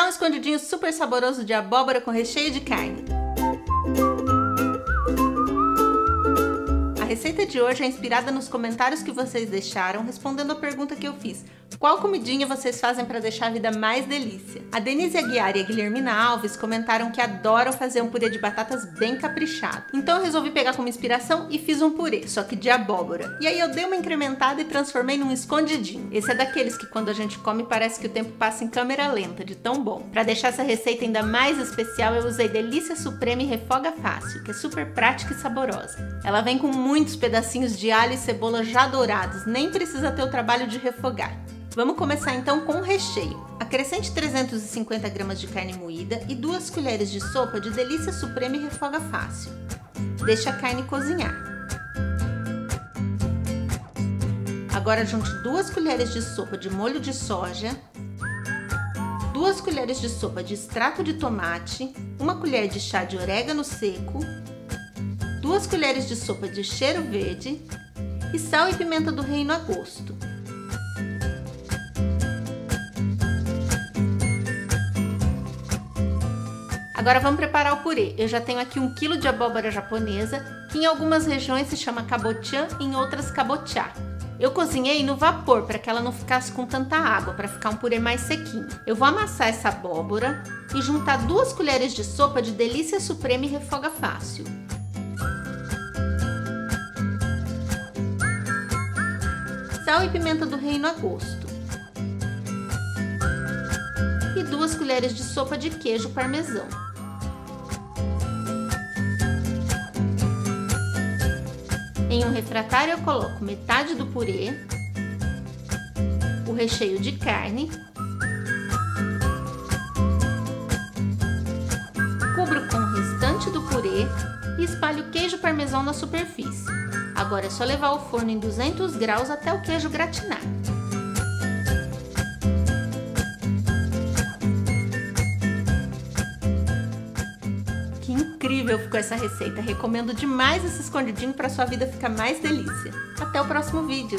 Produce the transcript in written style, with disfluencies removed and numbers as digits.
Tá um escondidinho super saboroso de abóbora com recheio de carne. A receita de hoje é inspirada nos comentários que vocês deixaram respondendo a pergunta que eu fiz: qual comidinha vocês fazem para deixar a vida mais delícia? A Denise Aguiar e a Guilhermina Alves comentaram que adoram fazer um purê de batatas bem caprichado. Então eu resolvi pegar como inspiração e fiz um purê, só que de abóbora. E aí eu dei uma incrementada e transformei num escondidinho. Esse é daqueles que quando a gente come parece que o tempo passa em câmera lenta, de tão bom. Para deixar essa receita ainda mais especial, eu usei Delícia Supreme Refoga Fácil, que é super prática e saborosa. Ela vem com muitos pedacinhos de alho e cebola já dourados, nem precisa ter o trabalho de refogar. Vamos começar então com o recheio. Acrescente 350 gramas de carne moída e 2 colheres de sopa de Delícia Supreme Refoga Fácil. Deixe a carne cozinhar. Agora junte 2 colheres de sopa de molho de soja, 2 colheres de sopa de extrato de tomate, 1 colher de chá de orégano seco, 2 colheres de sopa de cheiro verde e sal e pimenta do reino a gosto. Agora vamos preparar o purê. Eu já tenho aqui 1 kg de abóbora japonesa, que em algumas regiões se chama cabotiã, em outras cabotiá. Eu cozinhei no vapor para que ela não ficasse com tanta água, para ficar um purê mais sequinho. Eu vou amassar essa abóbora e juntar 2 colheres de sopa de Delícia Supreme Refoga Fácil. Sal e pimenta do reino a gosto. E 2 colheres de sopa de queijo parmesão. Em um refratário eu coloco metade do purê, o recheio de carne, cubro com o restante do purê e espalho o queijo parmesão na superfície. Agora é só levar ao forno em 200 graus até o queijo gratinar. Incrível ficou essa receita, recomendo demais esse escondidinho para sua vida ficar mais delícia. Até o próximo vídeo!